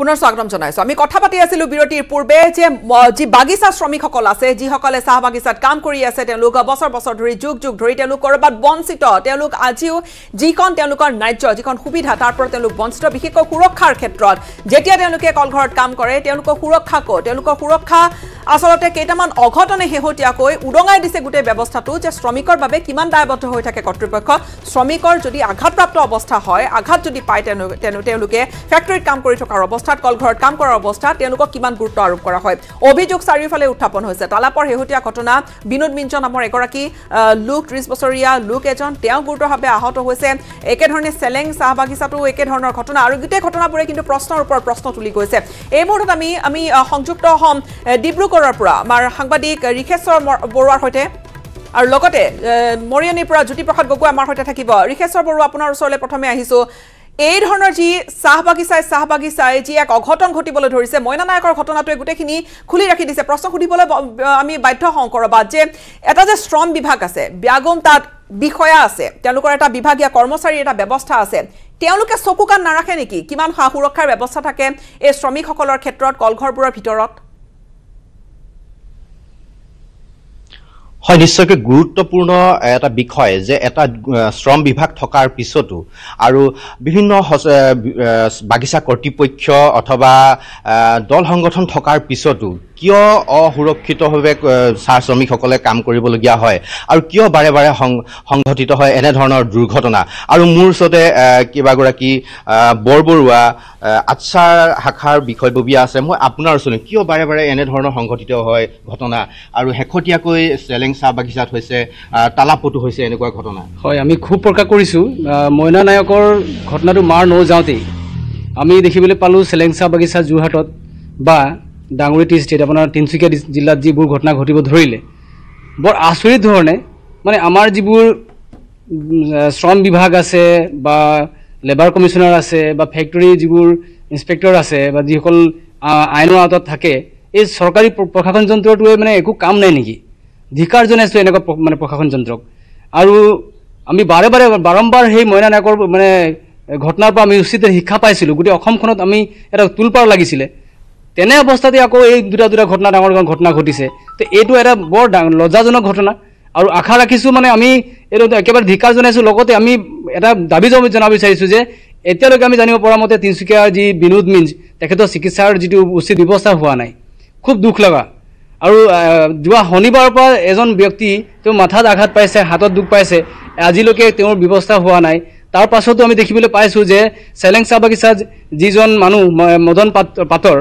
পুনৰ স্বাগতম জনাইছো আমি কথা পাতি আছিলো বিৰতিৰ পূৰ্বে যে জি বাগিচা শ্ৰমিকসকল আছে যি সকলে চাহ বাগিচাত কাম কৰি আছে তেওঁলোক বছৰ বছৰ ধৰি যুগ যুগ ধৰি তেওঁলোক কৰবাত বঞ্চিত তেওঁলোক আজিও যিকন তেওঁলোকৰ ন্যায্য যিকন সুবিধা তাৰ পৰা তেওঁলোক বঞ্চিত বিশেষকৈ সুৰক্ষাৰ ক্ষেত্ৰত যেতিয়া তেওঁলোকে কলঘৰত কাম কৰে তেওঁলোকৰ সুৰক্ষা কো তেওঁলোকৰ সুৰক্ষা আসলতে কেটামান অঘটনে হেহতিয়াকৈ উডঙাই দিছে গুটে ব্যৱস্থাটো যে শ্ৰমিকৰ বাবে কিমান দায়বদ্ধ হৈ থাকে কৰ্তৃপক্ষ শ্ৰমিকৰ যদি আঘাতপ্ৰাপ্ত অৱস্থা হয় আঘাত যদি পায় তেওঁলোকে ফ্যাক্টৰীত কাম কৰি থকাৰ অৱস্থাত কলঘৰত কাম কৰাৰ অৱস্থাত তেওঁলোকক কিমান গুৰুত্ব আৰোপ কৰা হয় অভিযোগ চাৰিওফালে উত্থাপন হৈছে তালাপৰ হেহতিয়া ঘটনা বিনোদ মিঞ্চন নামৰ এগৰাকী লোক 30 বছৰীয়া লোক এজন তেওঁ গুৰুতৰভাৱে আহত হৈছে একে ধৰণে সেলেং সাহবাগিছাটো একে ধৰণৰ ঘটনা আৰু গিতে ঘটনাবোৰে কিন্তু প্ৰশ্নৰ ওপৰত প্ৰশ্ন তুলি গৈছে এই মুহূৰ্তত আমি সংযুক্ত হম ডিব্ৰু কৰৰপুৰা আমাৰ সাংবাদিক ৰিখেশ্বৰ বৰুৱাৰ হৈতে আৰু লগতে মৰিয়নিৰ পৰা জ্যোতিপ্ৰসাদ গগৈ আমাৰ হৈতে থাকিব ৰিখেশ্বৰ বৰুৱা আপোনাৰ ওচৰলৈ প্ৰথমে আহিছো এই ধৰণৰ যি সাহবাগিছাই যি এক অঘটন ঘটিবলৈ ধৰিছে মইনা নায়কৰ ঘটনাটোৱে গুটেখিনি খুলি ৰাখি দিছে প্ৰশ্ন খুদিবলৈ আমি বাধ্য হওঁ কৰবাত যে এটা যে শ্ৰম বিভাগ আছে ব্যাগম তাত বিষয়া আছে তেওঁলোকৰ এটা বিভাগীয় কৰ্মচাৰী এটা ব্যৱস্থা আছে তেওঁলোকে চকুকান নাৰাখে নেকি কিমান সুৰক্ষাৰ ব্যৱস্থা থাকে এই শ্ৰমিকসকলৰ ক্ষেত্ৰত কলঘৰপুৰৰ ভিতৰত হয় নিশ্চয়কৈ গুৰুত্বপূৰ্ণ এটা বিষয় যে এটা শ্ৰম বিভাগ থকাৰ পিছতো আৰু বিভিন্ন বাগিচা কৰ্তৃপক্ষ অথবা দল সংগঠন থকাৰ পিছতো কিয় অসুৰক্ষিতভাৱে শ্ৰমিকসকলে কাম কৰিবলগীয়া হয় আৰু কিয় বাৰে বাৰে সংঘটিত হয় এনে ধৰণৰ দুৰ্ঘটনা আৰু মোৰ সতে কিবাগৰাকী বৰবৰুৱা আছাৰ হাখাৰ বিষয়ববীয়া আছে মই আপোনাৰ ওচৰলৈ কিয় বাৰে বাৰে এনে ধৰণৰ সংঘটিত হয় ঘটনা আৰু হেকটিয়াকৈ সেলেং চাহ বাগিচাত হৈছে তালাপটো হৈছে এনেকুৱা ঘটনা হয় আমি খুব প্ৰকাশ কৰিছো মইনা নায়কৰ ঘটনাটো মাৰ ন যাওঁতে আমি দেখিবলৈ পালো সেলেং চাহ বাগিচা জুহাটত বা ডাঙৰিটি ষ্টেট আপোনাৰ তিনচুকীয়া জিলাত যিবোৰ ঘটনা ঘটিব ধৰিলে বৰ আচৰিত ধৰণে মানে আমাৰ যিবোৰ শ্ৰম বিভাগ আছে বা লেবাৰ কমিশনাৰ আছে বা ফ্যাক্টৰী যিবোৰ ইনস্পেক্টৰ আছে বা যিসকল আইনৰ আওতাত থাকে এই চৰকাৰী প্ৰশাসন যন্ত্ৰটোৱে মানে একো কাম নাই নেকি ধিকাৰ জনাইছো এনেকুৱা মানে প্ৰশাসন যন্ত্ৰক আৰু আমি বাৰে বাৰে বাৰম্বাৰ সেই মইনা নায়কৰ মানে ঘটনাৰ পৰা আমি উচিত শিক্ষা পাইছিলোঁ গোটেই অসমখনত আমি এটা তুলপাৰ লাগিছিলে তেনে অৱস্থাতে আকৌ এই দুটা ঘটনা ডাঙৰ ঘটনা ঘটিছে তে এটো এটা বৰ লজ্জাজনক ঘটনা আৰু আশা ৰাখিছো মানে আমি এটো একেবাৰে ধিকাৰ জনাইছো লগতে আমি এটা দাবী জনাব বিচাৰিছো যে এতিয়ালৈকে আমি জানিব পৰা মতে তিনচুকীয়াৰ যি বিনোদ মিঞ্জ তেখেতৰ চিকিৎসাৰ যিটো উচিত ব্যৱস্থা হোৱা নাই খুব দুখ লগা আৰু যোৱা শনিবাৰৰ পৰা এজন ব্যক্তি তেওঁ মাথাত আঘাত পাইছে হাতত দুখ পাইছে আজিলৈকে তেওঁৰ ব্যৱস্থা হোৱা নাই তাৰ পাছতো আমি দেখিবলৈ পাইছো যে সেলেং চাহ বাগিচা যিজন মানুহ মদন পাতৰ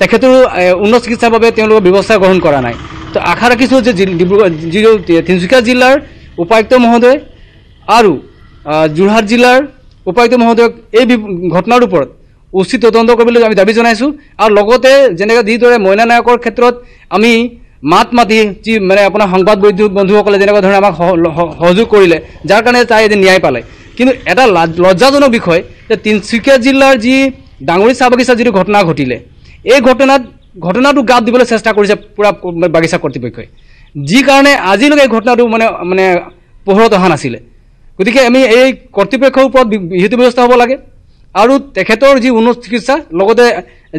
তেখেতৰ উন্নত চিকিৎসাৰ বাবে তেওঁলোকৰ ব্যৱস্থা গ্ৰহণ কৰা নাই তো আশা ৰাখিছো যে তিনচুকীয়া জিলাৰ উপায়ুক্ত মহোদয় আৰু যোৰহাট জিলাৰ উপায়ুক্ত মহোদয়ক এই ঘটনাৰ ওপৰত উচিত তদন্ত কৰিবলৈ আমি দাবী জনাইছো আৰু লগতে যেনেকৈ যিদৰে মইনা নায়কৰ ক্ষেত্ৰত আমি মাত মাতি যি মানে আপোনাৰ সংবাদ বন্ধুসকলে যেনেকৈ ধৰণে আমাক সহযোগ কৰিলে যাৰ কাৰণে তাই এদিন ন্যায় পালে কিন্তু এটা লজ্জাজনক বিষয় যে তিনচুকীয়া জিলাৰ যি ডাঙৰি চাহ বাগিচাৰ যিটো ঘটনা ঘটিলে এই ঘটনাটো গাপ দিবলৈ চেষ্টা কৰিছে পুৰা বাগিচা কৰ্তৃপক্ষই যি কাৰণে আজিলৈকে এই ঘটনাটো মানে মানে পোহৰত অহা নাছিলে গতিকে আমি এই কৰ্তৃপক্ষৰ ওপৰত বিহিত ব্যৱস্থা হ'ব লাগে আৰু তেখেতৰ যি উন্নত চিকিৎসা লগতে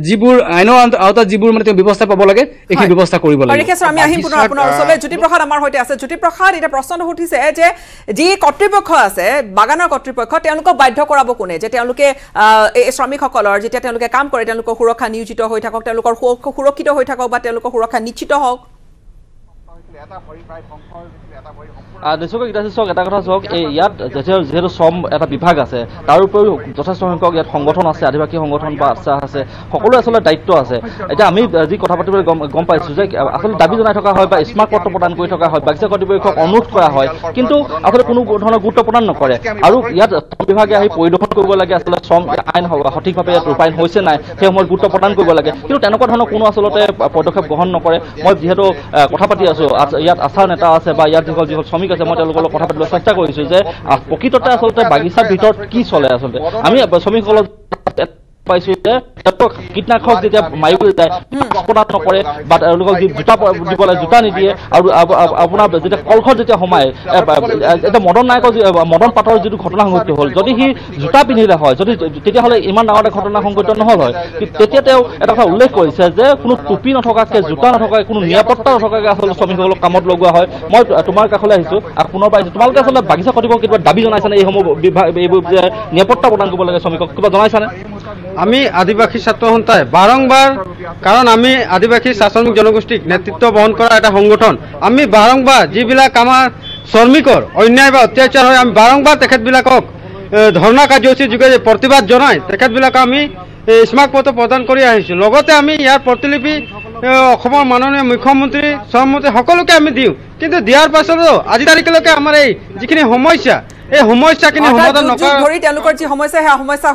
যিবোৰ আইনৰ আওতাত যিবোৰ মানে ব্যৱস্থা পাব লাগে এই ব্যৱস্থা কৰিব লাগে ৰিখেশ্বৰ আমি আহিম পুনৰ আপোনাৰ ওচৰলৈ জ্যোতিপ্ৰসাদ আমাৰ হৈতে আছে জ্যোতিপ্ৰসাদ এটা প্ৰশ্ন উঠিছে যে যি কৰ্তৃপক্ষ আছে বাগানৰ কৰ্তৃপক্ষ তেওঁলোকক বাধ্য কৰাব কোনে যে তেওঁলোকে এই শ্ৰমিকসকলৰ যেতিয়া তেওঁলোকে কাম কৰে তেওঁলোকৰ সুৰক্ষা নিয়োজিত হৈ থাকক তেওঁলোকৰ সুৰক্ষিত হৈ থাকক বা তেওঁলোকৰ সুৰক্ষা নিশ্চিত হওক নিশ্চয়কৈ এতিয়া চাওক এটা কথা চাওক ইয়াত যিহেতু শ্ৰম এটা বিভাগ আছে তাৰ উপৰিও যথেষ্ট সংখ্যক ইয়াত সংগঠন আছে আদিবাসী সংগঠন বা আশা আছে সকলোৰে আচলতে দায়িত্ব আছে এতিয়া আমি যি কথা পাতিবলৈ গম পাইছোঁ যে আচলতে দাবী জনাই থকা হয় বা স্মাৰ্ট পত্ৰ প্ৰদান কৰি থকা হয় বাগিচা কৰ্তৃপক্ষক অনুৰোধ কৰা হয় কিন্তু আচলতে কোনো ধৰণৰ গুৰুত্ব প্ৰদান নকৰে আৰু ইয়াত শ্ৰম বিভাগে আহি পৰিদৰ্শন কৰিব লাগে আচলতে শ্ৰম আইন সঠিকভাৱে ইয়াত ৰূপায়ণ হৈছে নাই সেই সময়ত গুৰুত্ব প্ৰদান কৰিব লাগে কিন্তু তেনেকুৱা ধৰণৰ কোনো আচলতে পদক্ষেপ গ্ৰহণ নকৰে মই যিহেতু কথা পাতি আছোঁ ইয়াত আশা নেতা আছে বা ইয়াত যিসকল যিসকল শ্ৰমিক আছে মই তেওঁলোকৰ লগত কথা পাতিবলৈ চেষ্টা কৰিছোঁ যে প্ৰকৃততে আচলতে বাগিচাৰ ভিতৰত কি চলে আচলতে আমি শ্ৰমিকসকলক Kitna khos dete maibu dai kokona thokore but lokok juta dibola juta ni die aru apuna dete kolkhor dete homai eta modern naiko modern pator jodi ঘটনা সংঘটিত হল যদি হি জুতা পিনিলা হয় যদি তেতিয়া হলে ইমান ডাঙৰ ঘটনা সংঘটিত নহল হয় তেতিয়া তেও এটা কথা উল্লেখ কৰিছে যে কোনো টুপি নথকাকে জুতা নথকাকে কোনো নিৰাপত্তা নথকাকে আসলে শ্ৰমিকসকলক কামত লগোৱা হয় মই তোমাৰ কাখলে আহিছো আৰু পুনৰ পাইছো তোমালকে আসলে বাগিচা কৰিব কিবা দাবী জনাইছা না এই সম যে নিৰাপত্তা প্ৰদান কৰিব লাগে শ্রমিকক কিবা জনাইছা না আমি আদিবাসী ছাত্র সন্থাই বারংবার কারণ আমি আদিবাসী শাসনিক জনগোষ্ঠীক নেতৃত্ব বহন করা একটা সংগঠন আমি বারংবার যবিলাক আমার শ্রমিকর অন্যায় বা অত্যাচার হয় আমি বারংবার তেখেতবিলাকক ধর্ণা কাৰ্যসূচীৰ যোগেদি প্ৰতিবাদ জনাই তেখেতবিলাকক আমি স্মাৰকপত্ৰ প্ৰদান কৰি আহিছোঁ লগতে আমি ইয়াৰ প্ৰতিলিপি অসমৰ মাননীয় মুখ্যমন্ত্ৰী শ্ৰমমন্ত্ৰী সকলোকে আমি দিওঁ কিন্তু দিয়াৰ পাছতো আজি তাৰিখলৈকে আমাৰ এই যিখিনি সমস্যা এই সমস্যাখিনি সমাধান নকৰা